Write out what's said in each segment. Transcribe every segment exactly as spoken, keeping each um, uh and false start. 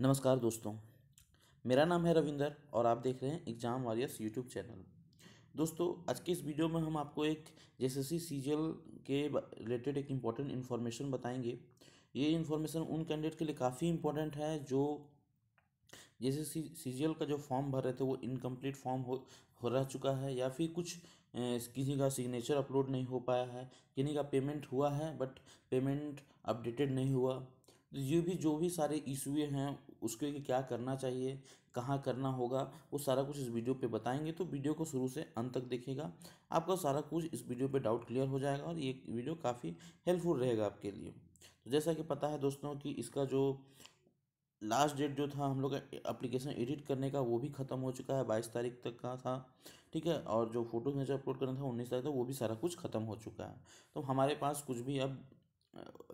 नमस्कार दोस्तों, मेरा नाम है रविंद्र और आप देख रहे हैं एग्जाम वॉरियर्स यूट्यूब चैनल। दोस्तों, आज की इस वीडियो में हम आपको एक जेएसएससी सीजीएल के रिलेटेड एक इम्पॉर्टेंट इन्फॉर्मेशन बताएंगे। ये इन्फॉर्मेशन उन कैंडिडेट के लिए काफ़ी इम्पोर्टेंट है जो जेएसएससी सीजीएल का जो फॉर्म भर रहे थे वो इनकम्प्लीट फॉर्म हो हो रह चुका है, या फिर कुछ किसी का सिग्नेचर अपलोड नहीं हो पाया है, किसी का पेमेंट हुआ है बट पेमेंट अपडेटेड नहीं हुआ। ये भी जो भी सारे इशूए हैं उसके लिए क्या करना चाहिए, कहाँ करना होगा, वो सारा कुछ इस वीडियो पे बताएंगे। तो वीडियो को शुरू से अंत तक देखिएगा, आपका सारा कुछ इस वीडियो पे डाउट क्लियर हो जाएगा और ये वीडियो काफ़ी हेल्पफुल रहेगा आपके लिए। तो जैसा कि पता है दोस्तों कि इसका जो लास्ट डेट जो था हम लोग एप्लीकेशन एडिट करने का वो भी ख़त्म हो चुका है, बाईस तारीख तक का था, ठीक है। और जो फोटो में जो अपलोड करना था उन्नीस तारीख तक, वो भी सारा कुछ ख़त्म हो चुका है। तो हमारे पास कुछ भी अब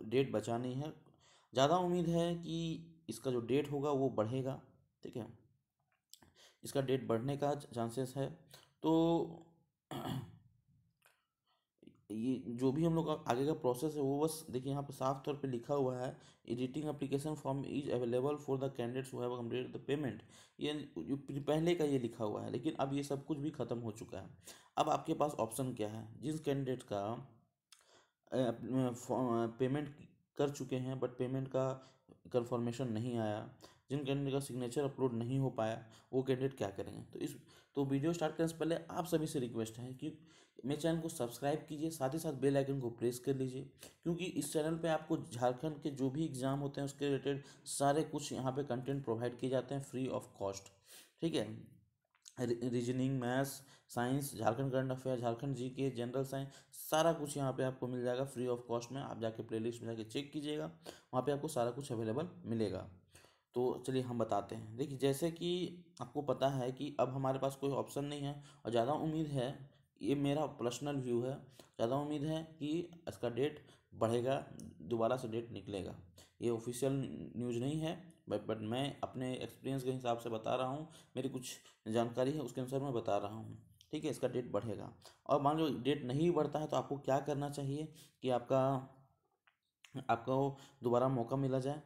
डेट बचा नहीं है। ज़्यादा उम्मीद है कि इसका जो डेट होगा वो बढ़ेगा, ठीक है, इसका डेट बढ़ने का चांसेस है। तो ये जो भी हम लोग का आगे का प्रोसेस है वो बस देखिए, यहाँ पर साफ तौर पे लिखा हुआ है editing application form is available for the candidates who have completed the payment. ये जो पहले का ये लिखा हुआ है, लेकिन अब ये सब कुछ भी ख़त्म हो चुका है। अब आपके पास ऑप्शन क्या है, जिस कैंडिडेट का पेमेंट कर चुके हैं बट पेमेंट का कंफर्मेशन नहीं आया, जिन कैंडिडेट का सिग्नेचर अपलोड नहीं हो पाया, वो कैंडिडेट क्या करेंगे। तो इस तो वीडियो स्टार्ट करने से पहले आप सभी से रिक्वेस्ट है कि मेरे चैनल को सब्सक्राइब कीजिए, साथ ही साथ बेल आइकन को प्रेस कर लीजिए, क्योंकि इस चैनल पे आपको झारखंड के जो भी एग्ज़ाम होते हैं उसके रिलेटेड सारे कुछ यहाँ पर कंटेंट प्रोवाइड किए जाते हैं फ्री ऑफ कॉस्ट, ठीक है। Reasoning, maths, science, Jharkhand current affair, Jharkhand GK, general science, सारा कुछ यहाँ पे आपको मिल जाएगा फ्री ऑफ कॉस्ट में। आप जाके प्लेलिस्ट में जाके चेक कीजिएगा, वहाँ पे आपको सारा कुछ अवेलेबल मिलेगा। तो चलिए हम बताते हैं। देखिए, जैसे कि आपको पता है कि अब हमारे पास कोई ऑप्शन नहीं है और ज़्यादा उम्मीद है, ये मेरा पर्सनल व्यू है, ज़्यादा उम्मीद है कि इसका डेट बढ़ेगा, दोबारा से डेट निकलेगा। ये ऑफिशियल न्यूज़ नहीं है बट बट मैं अपने एक्सपीरियंस के हिसाब से बता रहा हूँ, मेरी कुछ जानकारी है उसके अनुसार मैं बता रहा हूँ, ठीक है। इसका डेट बढ़ेगा और मान लो डेट नहीं बढ़ता है तो आपको क्या करना चाहिए कि आपका आपका दोबारा मौका मिला जाए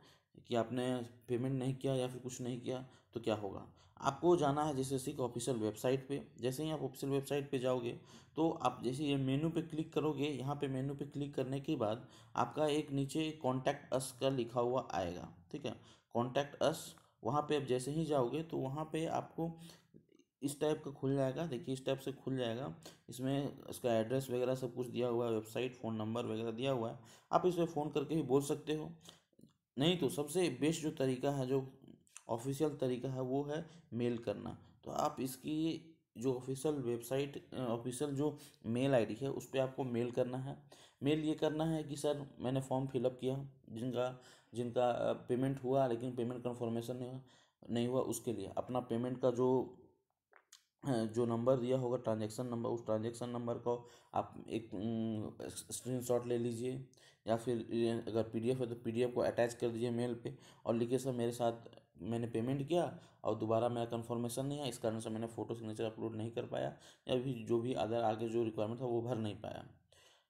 कि आपने पेमेंट नहीं किया या फिर कुछ नहीं किया तो क्या होगा। आपको जाना है जेएसएससी के ऑफिशियल वेबसाइट पे। जैसे ही आप ऑफिशियल वेबसाइट पे जाओगे तो आप जैसे ये मेनू पे क्लिक करोगे, यहाँ पे मेनू पे क्लिक करने के बाद आपका एक नीचे कॉन्टैक्ट अस का लिखा हुआ आएगा, ठीक है, कॉन्टैक्ट अस। वहाँ पे आप जैसे ही जाओगे तो वहाँ पे आपको इस टाइप का खुल जाएगा, देखिए इस टाइप से खुल जाएगा। इसमें उसका एड्रेस वगैरह सब कुछ दिया हुआ है, वेबसाइट, फ़ोन नंबर वगैरह दिया हुआ है। आप इस पर फ़ोन करके भी बोल सकते हो, नहीं तो सबसे बेस्ट जो तरीका है, जो ऑफिशियल तरीका है, वो है मेल करना। तो आप इसकी जो ऑफिशियल वेबसाइट, ऑफिशियल जो मेल आईडी है उस पर आपको मेल करना है। मेल ये करना है कि सर मैंने फॉर्म फिलअप किया, जिनका जिनका पेमेंट हुआ लेकिन पेमेंट कंफर्मेशन नहीं, नहीं हुआ, उसके लिए अपना पेमेंट का जो जो नंबर दिया होगा, ट्रांजैक्शन नंबर, उस ट्रांजैक्शन नंबर को आप एक स्क्रीनशॉट ले लीजिए, या फिर अगर पीडीएफ है तो पीडीएफ को अटैच कर दीजिए मेल पे और लिखिए सर मेरे साथ मैंने पेमेंट किया और दोबारा मेरा कंफर्मेशन नहीं है, इस कारण से मैंने फ़ोटो सिग्नेचर अपलोड नहीं कर पाया या भी जो भी अदर आगे जो रिक्वायरमेंट था वो भर नहीं पाया,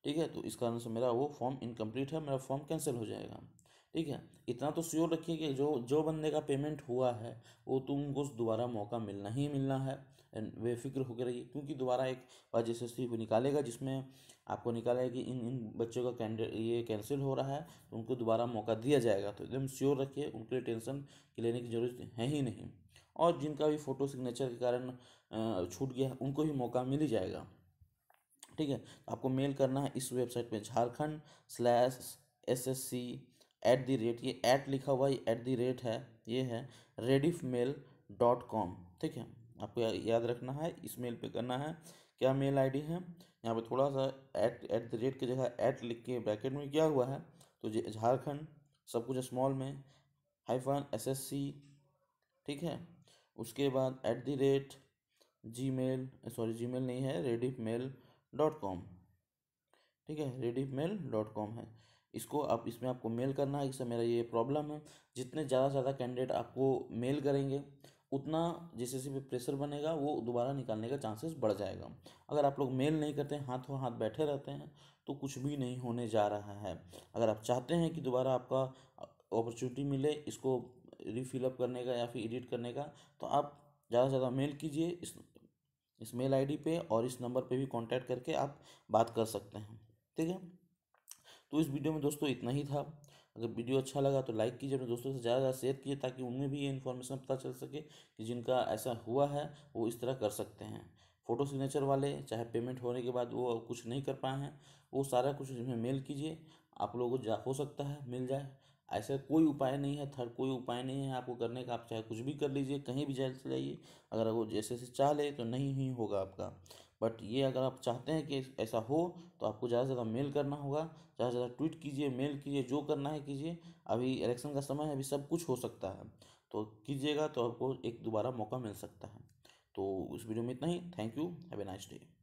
ठीक है, तो इस कारण से मेरा वो फॉर्म इनकम्प्लीट है, मेरा फॉर्म कैंसिल हो जाएगा, ठीक है। इतना तो श्योर रखिए कि जो जो बंदे का पेमेंट हुआ है वो तुमको दोबारा मौका मिलना ही मिलना है, बेफिक्र होकर रहिए, क्योंकि दोबारा एक बार जेएसएससी को निकालेगा जिसमें आपको निकालेगा कि इन इन बच्चों का कैंडिडेट ये कैंसिल हो रहा है तो उनको दोबारा मौका दिया जाएगा। तो एकदम श्योर रखिए, उनके लिए टेंशन लेने की जरूरत है ही नहीं, और जिनका भी फ़ोटो सिग्नेचर के कारण छूट गया उनको भी मौका मिल ही जाएगा, ठीक है। आपको मेल करना है इस वेबसाइट पर Jharkhand slash S S C at the rate, ये ऐट लिखा हुआ है, ऐट दी रेट है, ये है रेडिफ मेल डॉट कॉम, ठीक है, आपको याद रखना है। इस मेल पे करना है, क्या मेल आईडी है, यहाँ पे थोड़ा सा ऐट ऐट द रेट की जगह ऐट लिख के ब्रैकेट में क्या हुआ है, तो झारखंड सब कुछ स्मॉल में हाइफन एस एस सी, ठीक है, उसके बाद at the rate G mail sorry G mail नहीं है रेडिफ मेल डॉट कॉम, ठीक है, रेडिफ मेल डॉट कॉम है। इसको आप इसमें आपको मेल करना है, इससे मेरा ये प्रॉब्लम है, जितने ज़्यादा से ज़्यादा कैंडिडेट आपको मेल करेंगे उतना जेएसएससी पे प्रेशर बनेगा, वो दोबारा निकालने का चांसेस बढ़ जाएगा। अगर आप लोग मेल नहीं करते, हाथों हाथ बैठे रहते हैं, तो कुछ भी नहीं होने जा रहा है। अगर आप चाहते हैं कि दोबारा आपका अपॉर्चुनिटी मिले, इसको रीफिलअप करने का या फिर एडिट करने का, तो आप ज़्यादा से ज़्यादा मेल कीजिए इस इस मेल आईडी पे, और इस नंबर पे भी कांटेक्ट करके आप बात कर सकते हैं। ठीक है, तो इस वीडियो में दोस्तों इतना ही था। अगर वीडियो अच्छा लगा तो लाइक कीजिए, अपने दोस्तों से ज़्यादा से ज़्यादा शेयर कीजिए ताकि उनमें भी ये इन्फॉर्मेशन पता चल सके कि जिनका ऐसा हुआ है वो इस तरह कर सकते हैं। फ़ोटो सिग्नेचर वाले चाहे पेमेंट होने के बाद वो कुछ नहीं कर पाए हैं, वो सारा कुछ इसमें मेल कीजिए, आप लोगों को हो सकता है मिल जाए। ऐसा कोई उपाय नहीं है, थर्ड कोई उपाय नहीं है आपको करने का, आप चाहे कुछ भी कर लीजिए, कहीं भी जाए चले जाइए, अगर वो जैसे से चाह ले तो नहीं ही होगा आपका। बट ये अगर आप चाहते हैं कि ऐसा हो तो आपको ज़्यादा से ज़्यादा मेल करना होगा, ज़्यादा से ज़्यादा ट्वीट कीजिए, मेल कीजिए, जो करना है कीजिए। अभी इलेक्शन का समय है, अभी सब कुछ हो सकता है, तो कीजिएगा तो आपको एक दोबारा मौका मिल सकता है। तो इस वीडियो में इतना ही। Thank you, have a nice day.